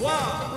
One.